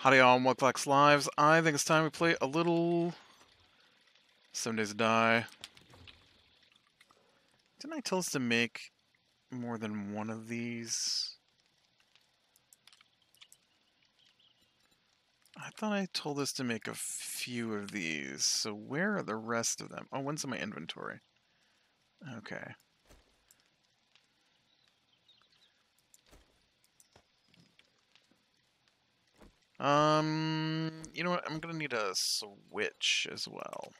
Howdy y'all, I'm Lac's Lives. I think it's time we play a little 7 Days to Die. Didn't I tell us to make more than one of these? I thought I told us to make a few of these, so where are the rest of them? Oh, one's in my inventory. Okay. You know what? I'm gonna need a switch as well.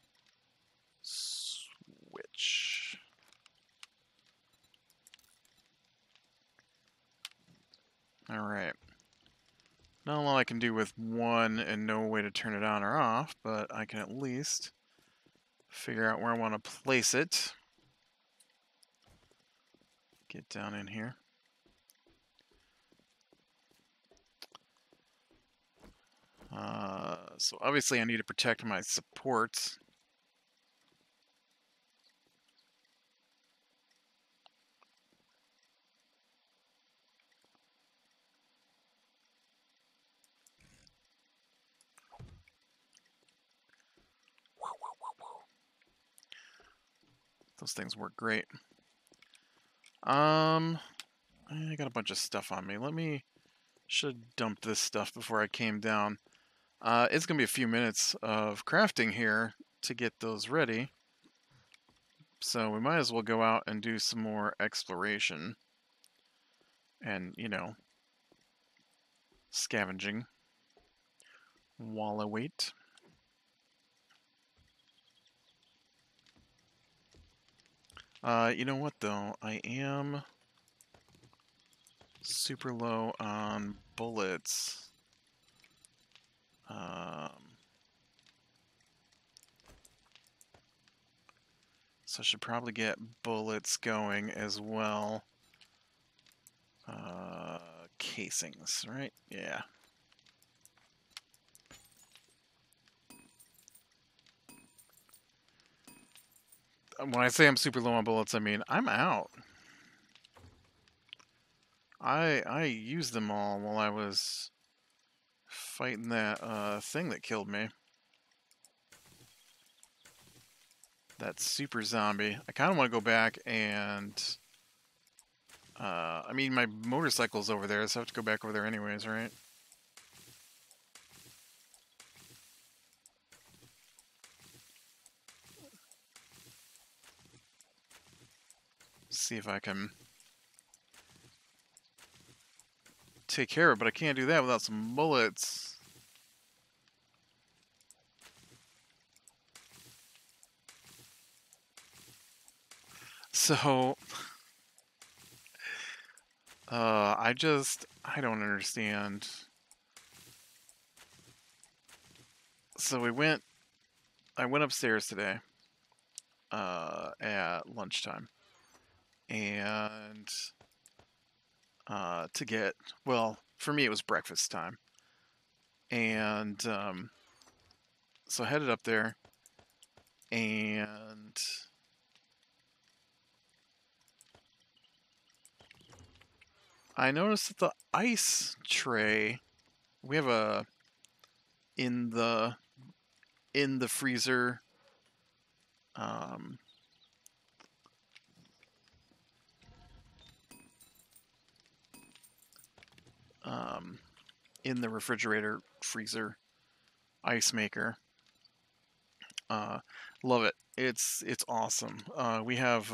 Switch. Alright. Not a lot I can do with one and no way to turn it on or off, but I can at least figure out where I want to place it. Get down in here. So obviously I need to protect my supports. Those things work great. I got a bunch of stuff on me. Should dump this stuff before I came down. It's going to be a few minutes of crafting here to get those ready. So we might as well go out and do some more exploration. And, you know, scavenging while I wait. You know what, though? I am super low on bullets. So I should probably get bullets going as well. Casings, right? Yeah. When I say I'm super low on bullets, I mean I'm out. I used them all while I was fighting that thing that killed me. That super zombie. I kind of want to go back and... I mean, my motorcycle's over there, so I have to go back over there anyways, right? See if I can take care of it, but I can't do that without some bullets. So, I don't understand. So I went upstairs today, at lunchtime, and to get, well, for me it was breakfast time, and so I headed up there, and I noticed that the ice tray, we have a in the freezer in the refrigerator freezer ice maker. Love it. It's awesome. We have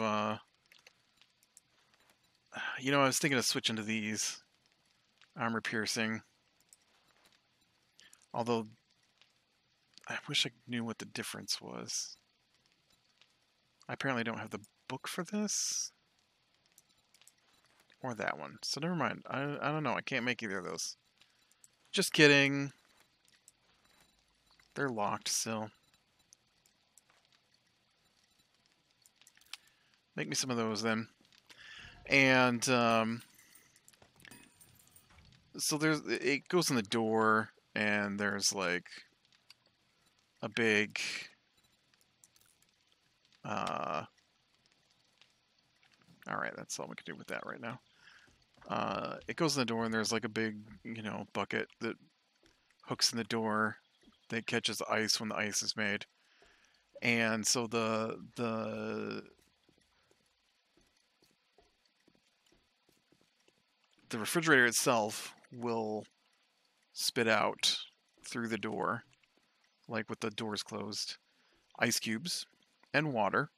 you know, I was thinking of switching to these armor piercing, although I wish I knew what the difference was. I apparently don't have the book for this. Or that one. So never mind. I don't know. I can't make either of those. Just kidding. They're locked still. Make me some of those then. And so there's, it goes in the door, and there's like a big all right, that's all we can do with that right now. It goes in the door, and there's like a big, you know, bucket that hooks in the door that catches the ice when the ice is made. And so the refrigerator itself will spit out through the door, like with the doors closed, ice cubes and water.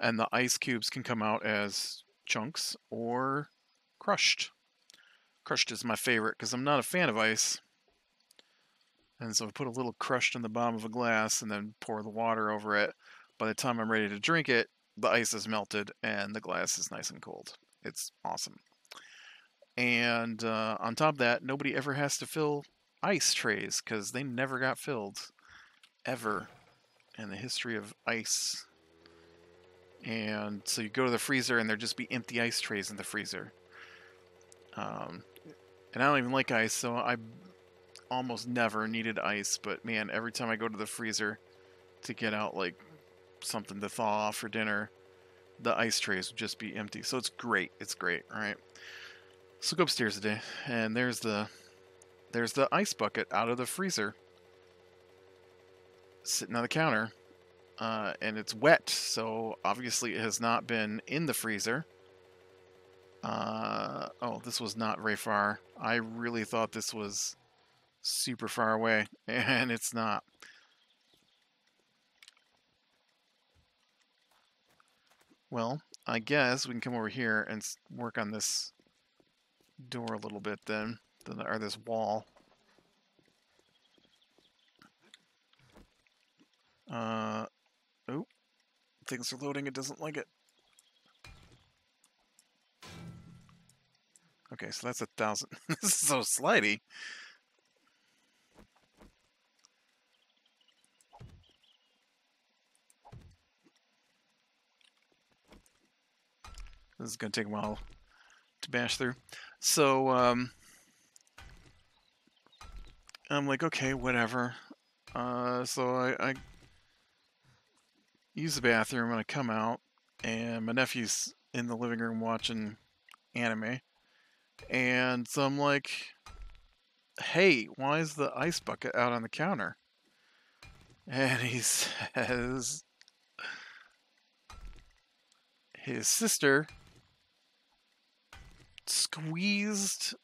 And the ice cubes can come out as chunks or crushed. Crushed is my favorite because I'm not a fan of ice. And so I put a little crushed in the bottom of a glass and then pour the water over it. By the time I'm ready to drink it, the ice is melted and the glass is nice and cold. It's awesome. And on top of that, nobody ever has to fill ice trays because they never got filled, ever, in the history of ice. And so you go to the freezer and there'd just be empty ice trays in the freezer. And I don't even like ice, so I almost never needed ice, but man, every time I go to the freezer to get out like something to thaw for dinner, the ice trays would just be empty. So it's great, right? So go upstairs today, and there's the ice bucket out of the freezer sitting on the counter, and it's wet, so obviously it has not been in the freezer. Oh, this was not very far. I really thought this was super far away, and it's not. Well, I guess we can come over here and work on this door a little bit then, or this wall. Oh, things are loading. It doesn't like it. Okay, so that's 1,000. This is so slidey. This is going to take a while to bash through. So, I'm like, okay, whatever. So I use the bathroom when I come out, and my nephew's in the living room watching anime. And so I'm like, hey, why is the ice bucket out on the counter? And he says, his sister squeezed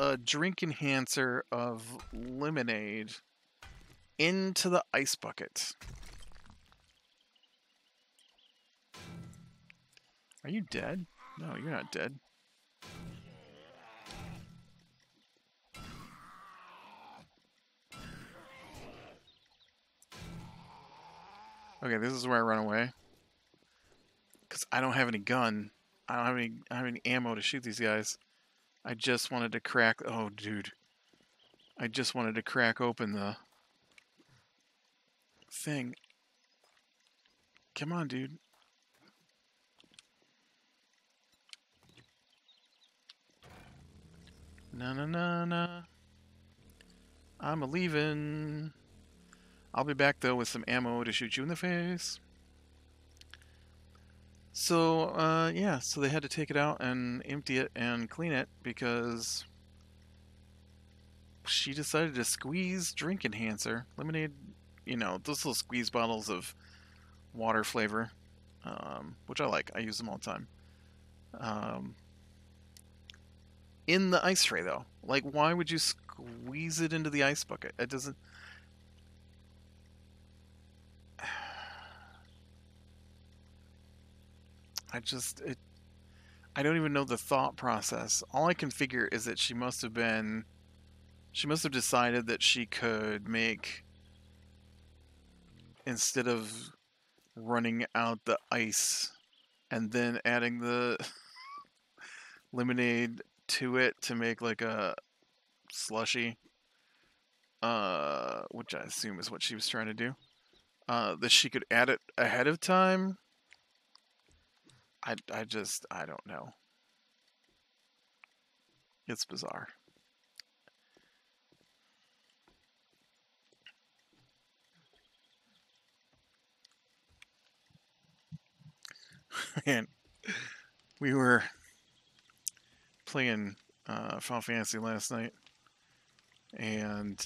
a drink enhancer of lemonade into the ice bucket. Are you dead? No, you're not dead. Okay, this is where I run away. Because I don't have any gun. I don't have any ammo to shoot these guys. I just wanted to crack... Oh, dude. I just wanted to crack open the... thing. Come on, dude. Na na na na. I'm a-leavin'. I'll be back, though, with some ammo to shoot you in the face. So, yeah, so they had to take it out and empty it and clean it because she decided to squeeze drink enhancer. Lemonade, you know, those little squeeze bottles of water flavor, which I like. I use them all the time. In the ice tray, though. Like, why would you squeeze it into the ice bucket? It doesn't... I don't even know the thought process. All I can figure is that she must have decided that she could make, instead of running out the ice and then adding the lemonade to it to make like a slushy, which I assume is what she was trying to do, that she could add it ahead of time. I don't know. It's bizarre. Man, we were playing Final Fantasy last night, and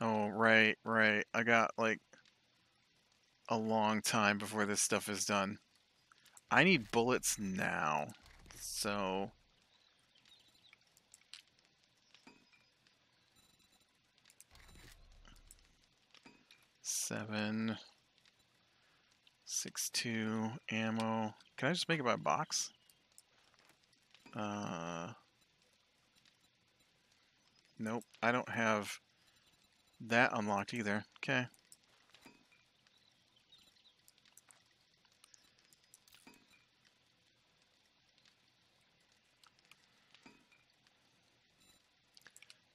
oh, right, I got like a long time before this stuff is done. I need bullets now, so seven, 6.2, ammo. Can I just make it by box? Nope, I don't have that unlocked either. Okay.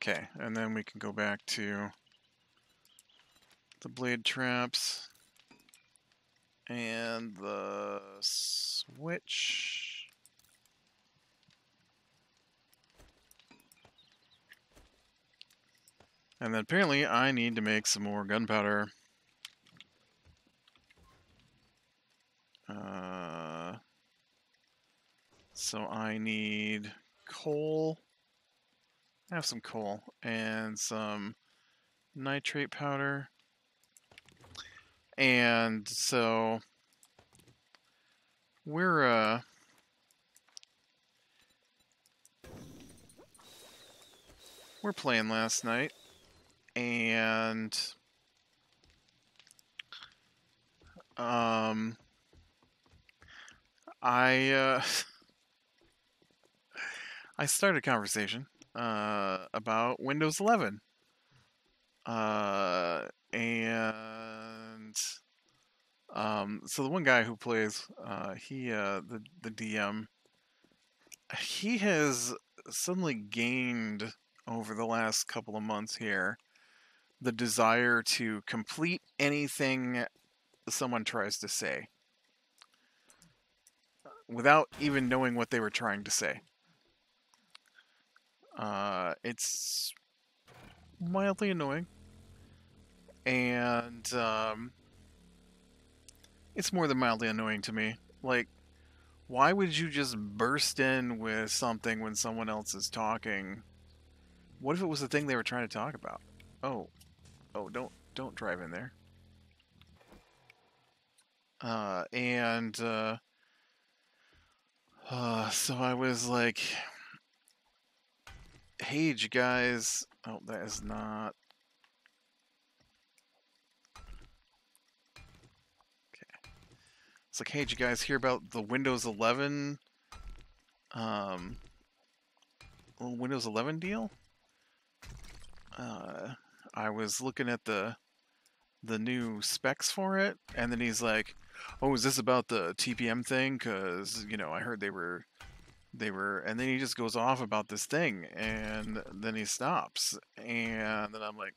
Okay, and then we can go back to the blade traps and the switch. And then apparently I need to make some more gunpowder. So I need coal. I have some coal and some nitrate powder. And so we're playing last night, and I started a conversation about Windows 11. So the one guy who plays, the DM, he has suddenly gained over the last couple of months here the desire to complete anything someone tries to say without even knowing what they were trying to say. It's mildly annoying, and it's more than mildly annoying to me. Like, why would you just burst in with something when someone else is talking? What if it was the thing they were trying to talk about? Oh, don't drive in there. So I was like, hey, you guys. Oh, that is not. Like, hey, did you guys hear about the Windows 11 Windows 11 deal? I was looking at the new specs for it, and then he's like, oh, is this about the TPM thing? Because, you know, I heard they were, and then he just goes off about this thing, and then he stops. And then I'm like,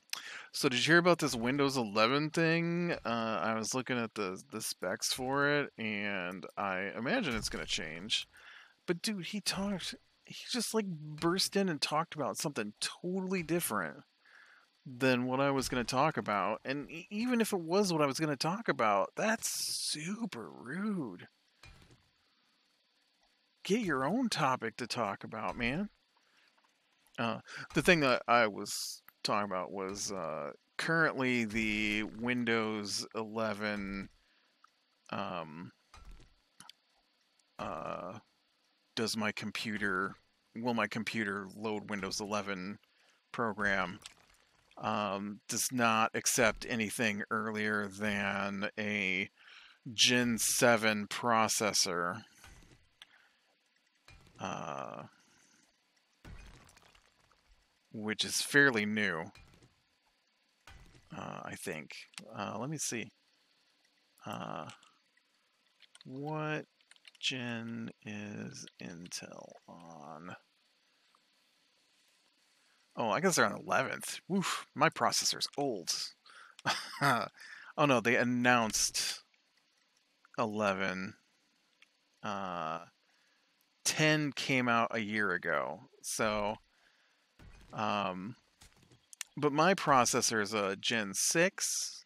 so did you hear about this Windows 11 thing? I was looking at the specs for it, and I imagine it's going to change. But dude, he just like burst in and talked about something totally different than what I was going to talk about. And even if it was what I was going to talk about, that's super rude. Get your own topic to talk about, man. The thing that I was talking about was currently the Windows 11 does my computer, will my computer load Windows 11 program, does not accept anything earlier than a Gen 7 processor. Which is fairly new, I think. Let me see. What gen is Intel on? Oh, I guess they're on 11th. Woof, my processor's old. Oh no, they announced 11. 10 came out a year ago, so but my processor is a Gen 6,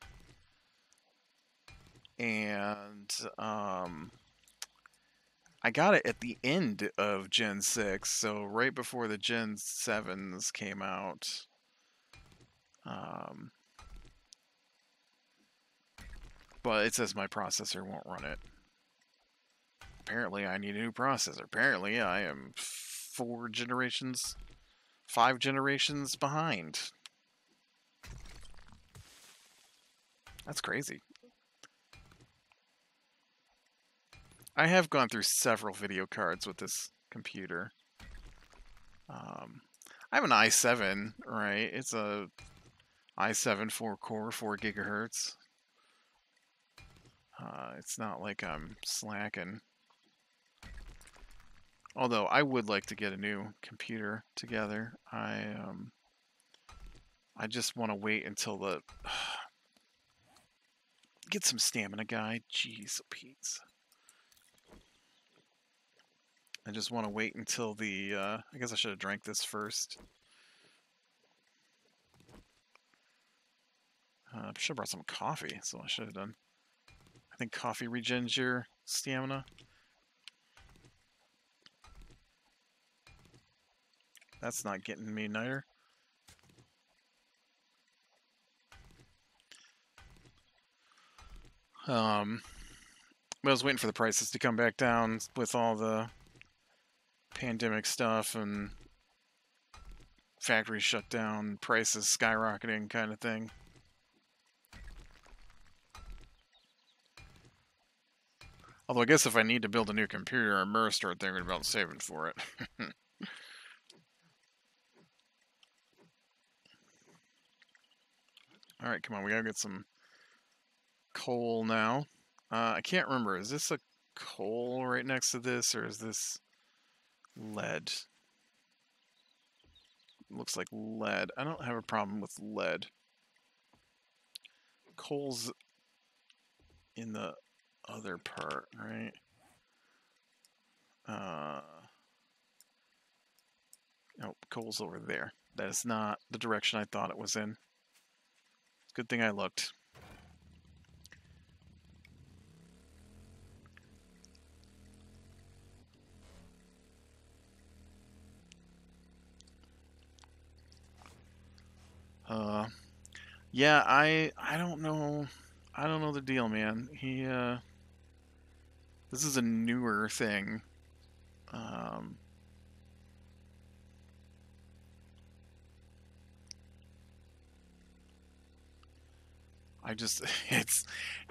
and I got it at the end of Gen 6, so right before the Gen 7s came out. But it says my processor won't run it. Apparently I need a new processor. Apparently I am 5 generations behind. That's crazy. I have gone through several video cards with this computer. I have an i7, right? It's a i7 4-core, 4 gigahertz. It's not like I'm slacking. Although I would like to get a new computer together. I just want to wait until the get some stamina, guy. Jeez, Pete's. I just want to wait until the... I guess I should have drank this first. I should have brought some coffee, so I should have done. I think coffee regens your stamina. That's not getting me neither. I was waiting for the prices to come back down with all the pandemic stuff and factory shutdown, prices skyrocketing kind of thing. Although I guess if I need to build a new computer, I better start thinking about saving for it. Alright, come on, we gotta get some coal now. I can't remember, is this a coal right next to this, or is this lead? Looks like lead. I don't have a problem with lead. Coal's in the other part, right? Oh, coal's over there. That is not the direction I thought it was in. Good thing I looked. Yeah, I don't know. I don't know the deal, man. He, this is a newer thing. I just,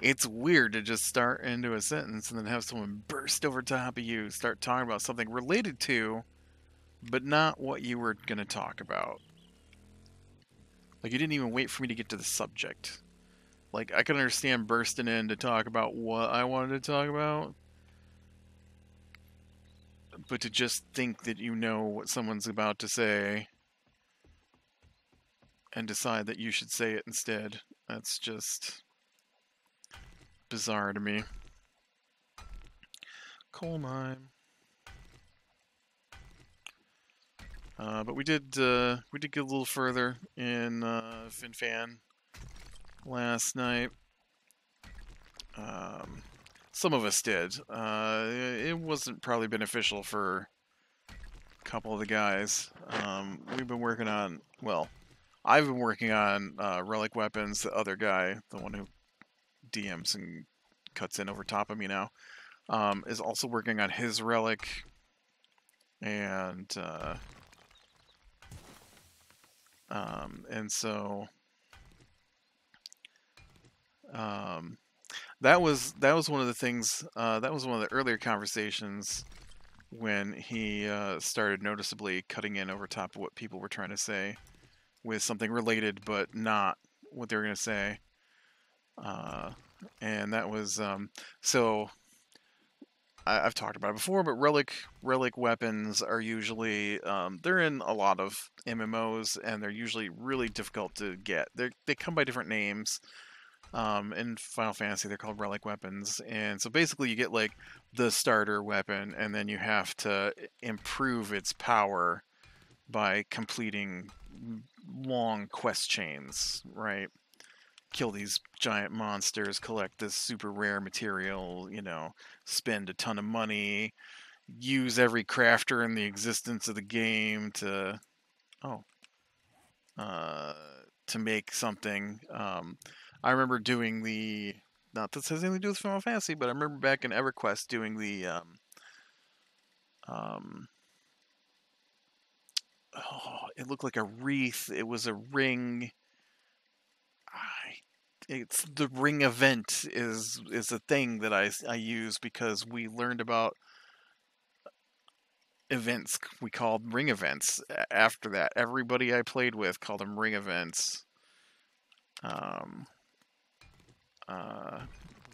it's weird to just start into a sentence and then have someone burst over top of you, start talking about something related to, but not what you were going to talk about. Like, you didn't even wait for me to get to the subject. Like, I can understand bursting in to talk about what I wanted to talk about, but to just think that you know what someone's about to say and decide that you should say it instead, that's just bizarre to me. Coal mine. But we did get a little further in FinFan last night. Some of us did. It wasn't probably beneficial for a couple of the guys. We've been working on, well, I've been working on Relic Weapons. The other guy, the one who DMs and cuts in over top of me now, is also working on his Relic. And that was one of the things, that was one of the earlier conversations when he, started noticeably cutting in over top of what people were trying to say with something related, but not what they were going to say. And that was, so I've talked about it before, but relic weapons are usually, they're in a lot of MMOs, and they're usually really difficult to get. They come by different names. In Final Fantasy, they're called relic weapons. And so basically you get like the starter weapon, and then you have to improve its power by completing long quest chains, right? Kill these giant monsters, collect this super rare material, you know, spend a ton of money, use every crafter in the existence of the game to make something. I remember doing the, not that this has anything to do with Final Fantasy, but I remember back in EverQuest doing the it looked like a wreath. It was a ring. It's the ring event is a thing that I use because we learned about events we called ring events after that. Everybody I played with called them ring events.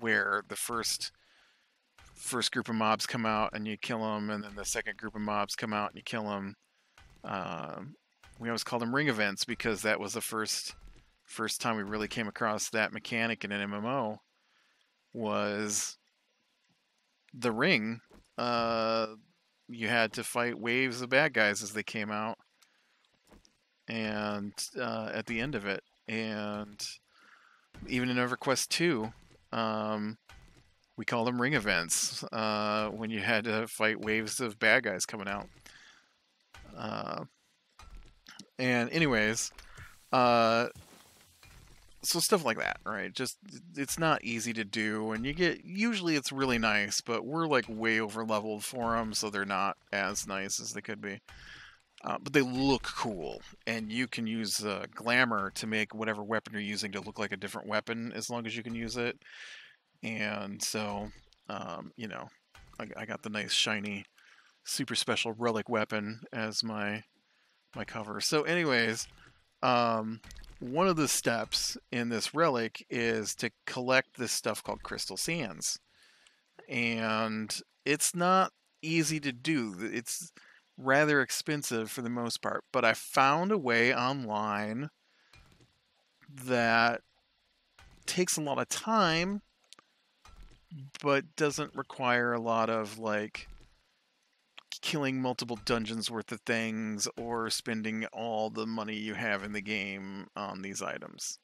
Where the first group of mobs come out and you kill them, and then the second group of mobs come out and you kill them. We always called them ring events because that was the first time we really came across that mechanic in an MMO was the ring. You had to fight waves of bad guys as they came out, and at the end of it, and even in EverQuest II, we call them ring events when you had to fight waves of bad guys coming out. And anyways, so stuff like that, right? Just, it's not easy to do, and you get, usually it's really nice, but we're like way over leveled for them, so they're not as nice as they could be. But they look cool, and you can use glamour to make whatever weapon you're using to look like a different weapon as long as you can use it. And so, you know, I got the nice shiny, super special relic weapon as my cover. So, anyways, one of the steps in this relic is to collect this stuff called Crystal Sands. And it's not easy to do. It's rather expensive for the most part. But I found a way online that takes a lot of time, but doesn't require a lot of, like, killing multiple dungeons worth of things or spending all the money you have in the game on these items.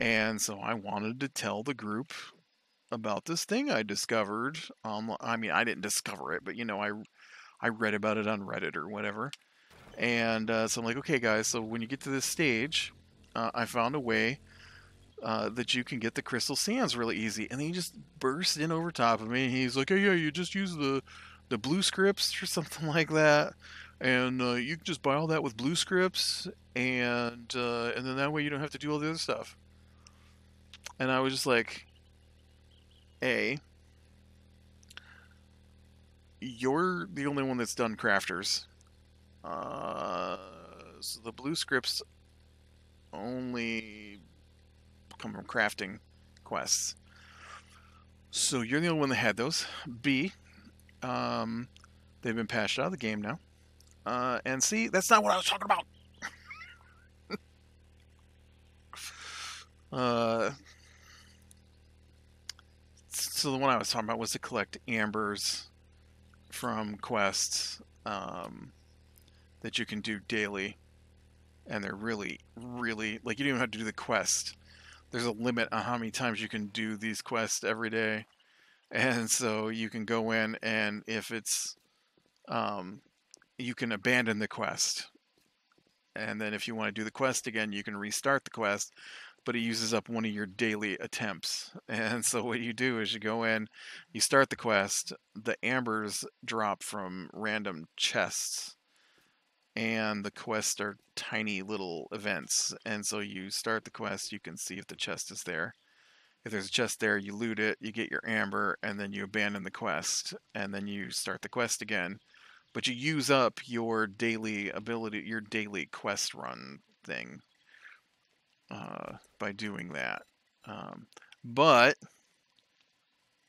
And so I wanted to tell the group about this thing I discovered. I mean, I didn't discover it, but, you know, I read about it on Reddit or whatever. And so I'm like, okay, guys, so when you get to this stage, I found a way that you can get the Crystal Sands really easy. And then he just burst in over top of me, and he's like, oh, yeah, you just use the blue scripts or something like that, and you can just buy all that with blue scripts, and then that way you don't have to do all the other stuff. And I was just like, A, you're the only one that's done crafters, so the blue scripts only come from crafting quests, so you're the only one that had those. B, they've been patched out of the game now. And see, that's not what I was talking about. So the one I was talking about was to collect ambers from quests that you can do daily. And they're really, really, like, you don't even have to do the quest. There's a limit on how many times you can do these quests every day. And so you can go in, and if it's, you can abandon the quest. And then if you want to do the quest again, you can restart the quest, but it uses up one of your daily attempts. And so what you do is you go in, you start the quest, the ambers drop from random chests, and the quests are tiny little events. And so you start the quest, you can see if the chest is there. If there's a chest there, you loot it, you get your amber, and then you abandon the quest, and then you start the quest again. But you use up your daily ability, your daily quest run thing by doing that. But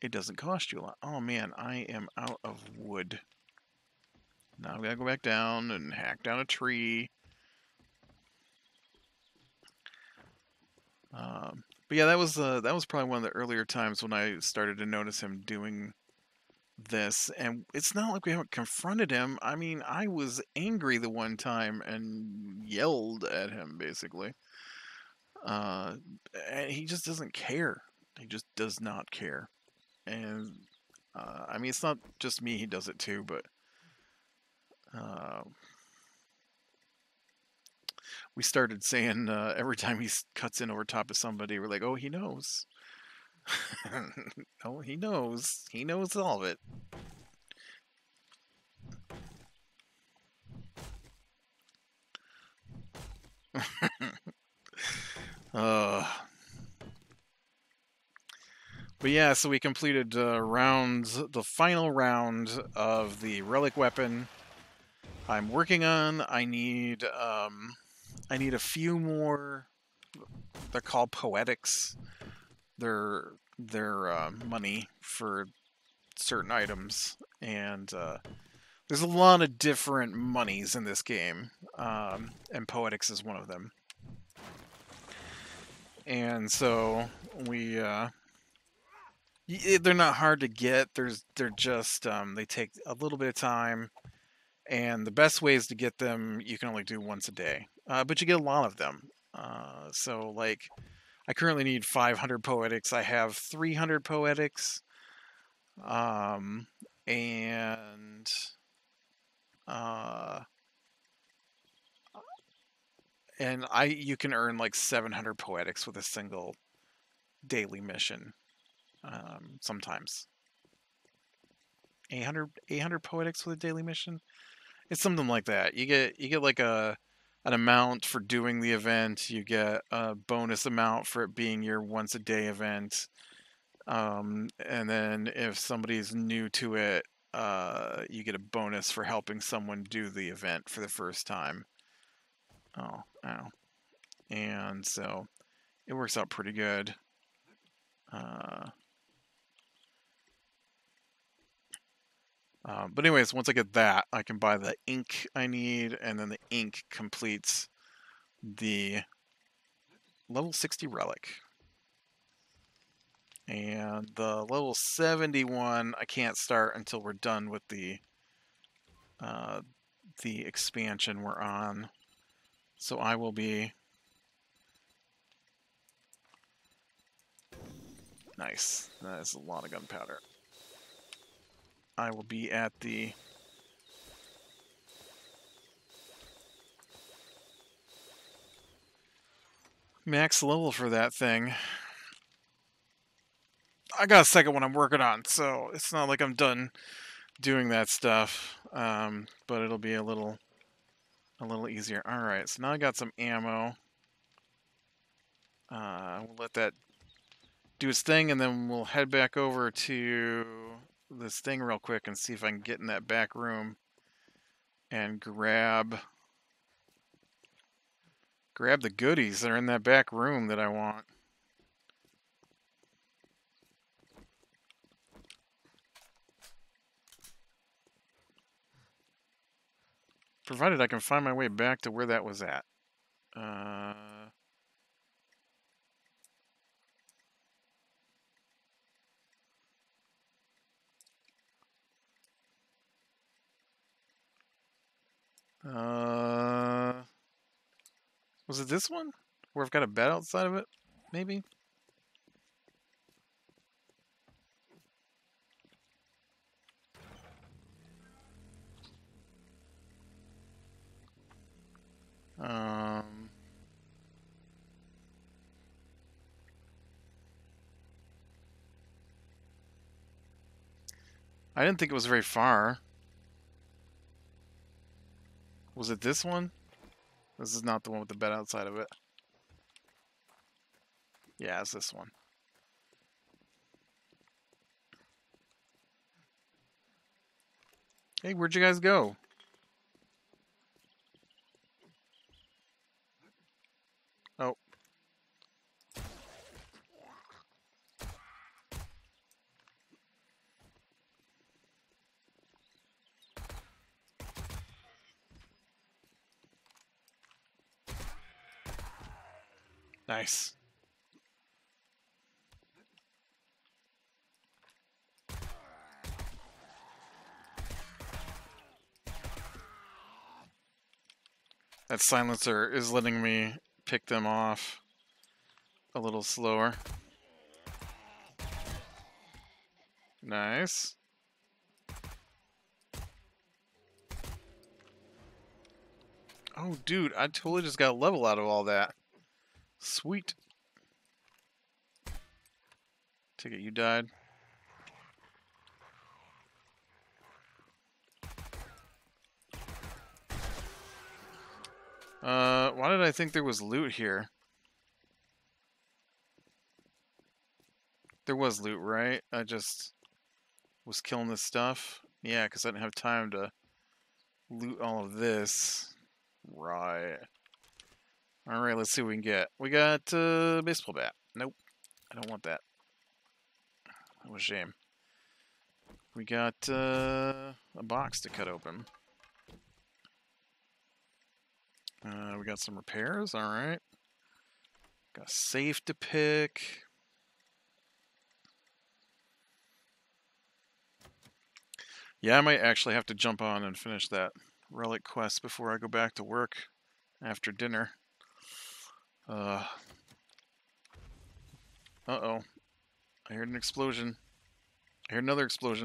it doesn't cost you a lot. Oh man, I am out of wood. Now I'm gonna go back down and hack down a tree. But yeah, that was probably one of the earlier times when I started to notice him doing this. And it's not like we haven't confronted him. I mean, I was angry the one time and yelled at him, basically. And he just doesn't care. He just does not care. And I mean, it's not just me, he does it too, but we started saying every time he cuts in over top of somebody, we're like, oh, he knows. Oh, he knows. He knows all of it. But yeah, so we completed the final round of the relic weapon I'm working on. I need a few more. They're called Poetics. They're money for certain items, and there's a lot of different monies in this game, and Poetics is one of them. And so we, they're not hard to get. They're just, they take a little bit of time, and the best ways to get them, you can only do once a day. But you get a lot of them. So like, I currently need 500 Poetics. I have 300 Poetics. And you can earn like 700 Poetics with a single daily mission, sometimes. 800 Poetics with a daily mission? It's something like that. You get like an amount for doing the event, you get a bonus amount for it being your once a day event. And then if somebody's new to it, you get a bonus for helping someone do the event for the first time. Oh, ow. And so it works out pretty good. But anyways, once I get that, I can buy the ink I need, and then the ink completes the level 60 relic. And the level 71, I can't start until we're done with the expansion we're on. So I will be... Nice. That is a lot of gunpowder. I will be at the... max level for that thing. I got a second one I'm working on, so it's not like I'm done doing that stuff. But it'll be a little easier. Alright, so now I got some ammo. We'll let that do its thing, and then we'll head back over to this thing real quick and see if I can get in that back room and grab the goodies that are in that back room that I want. Provided I can find my way back to where that was at. Was it this one? Where I've got a bed outside of it? Maybe? I didn't think it was very far. Was it this one? This is not the one with the bed outside of it. Yeah, it's this one. Hey, where'd you guys go? Nice. That silencer is letting me pick them off a little slower. Nice. Oh, dude, I totally just got a level out of all that. Sweet. Take it, you died. Why did I think there was loot here? There was loot, right? I just was killing this stuff. Yeah, because I didn't have time to loot all of this. Right. Alright, let's see what we can get. We got a baseball bat. Nope. I don't want that. That was a shame. We got a box to cut open. We got some repairs. Alright. Got a safe to pick. Yeah, I might actually have to jump on and finish that Relic quest before I go back to work after dinner. Uh-oh. I heard an explosion. I heard another explosion.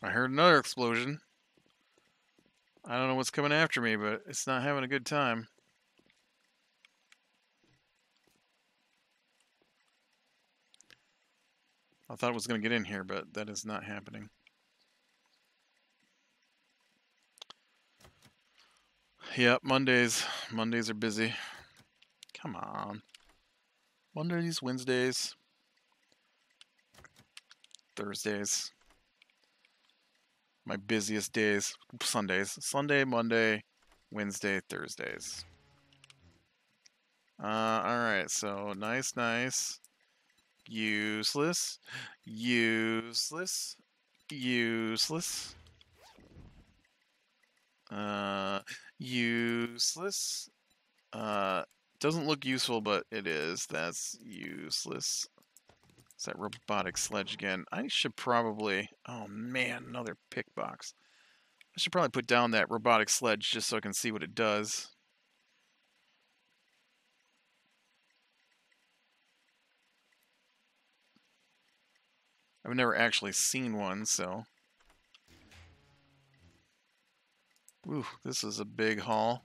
I heard another explosion. I don't know what's coming after me, but it's not having a good time. I thought it was going to get in here, but that is not happening. Yep, Mondays. Mondays are busy. Come on. Mondays, Wednesdays, Thursdays. My busiest days, Sundays. Sunday, Monday, Wednesday, Thursdays. Alright, so nice, nice. Useless. Useless. Useless. Useless. Doesn't look useful, but it is. That's useless. It's that robotic sledge again. I should probably... Oh, man, another pick box. I should probably put down that robotic sledge just so I can see what it does. I've never actually seen one, so... Ooh, this is a big haul.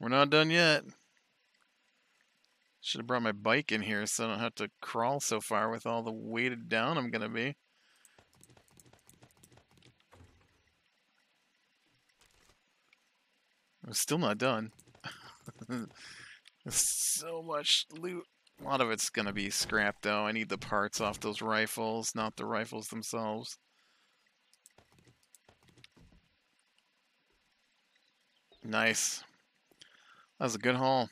We're not done yet. Should have brought my bike in here so I don't have to crawl so far with all the weighted down I'm gonna be. I'm still not done. So much loot. A lot of it's gonna be scrapped though. I need the parts off those rifles, not the rifles themselves. Nice. That was a good haul.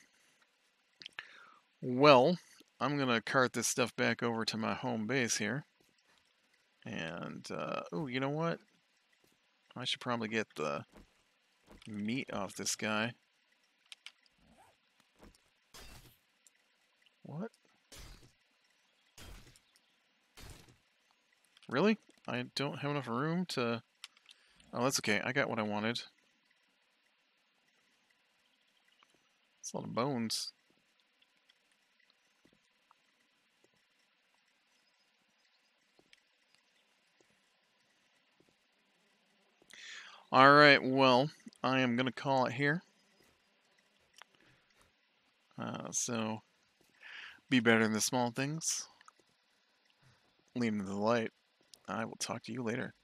Well, I'm going to cart this stuff back over to my home base here. And, oh, you know what? I should probably get the meat off this guy. What? Really? I don't have enough room to... Oh, that's okay. I got what I wanted. That's a lot of bones. Alright, well, I am going to call it here. So, be better in the small things. Lean into the light. I will talk to you later.